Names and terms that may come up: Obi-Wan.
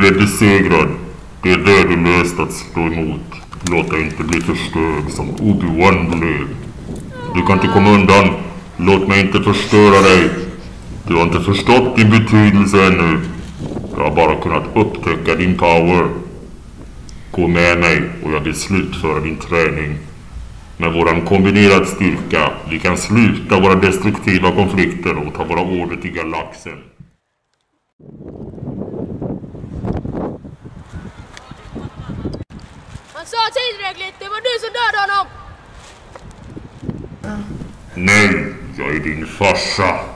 besegrad. Det är det du löst att stå emot. Låt inte bli förstörd som Obi-Wan blev. Du kan inte komma undan. Låt mig inte förstöra dig. Du har inte förstått din betydelse ännu. Jag har bara kunnat upptäcka din power. Gå med mig och jag vill slutföra din träning. Med våran kombinerad styrka, vi kan sluta våra destruktiva konflikter och ta våra order till galaxen. Han sa tillräckligt, det var du som dödade honom! Nej, jag är din farsa.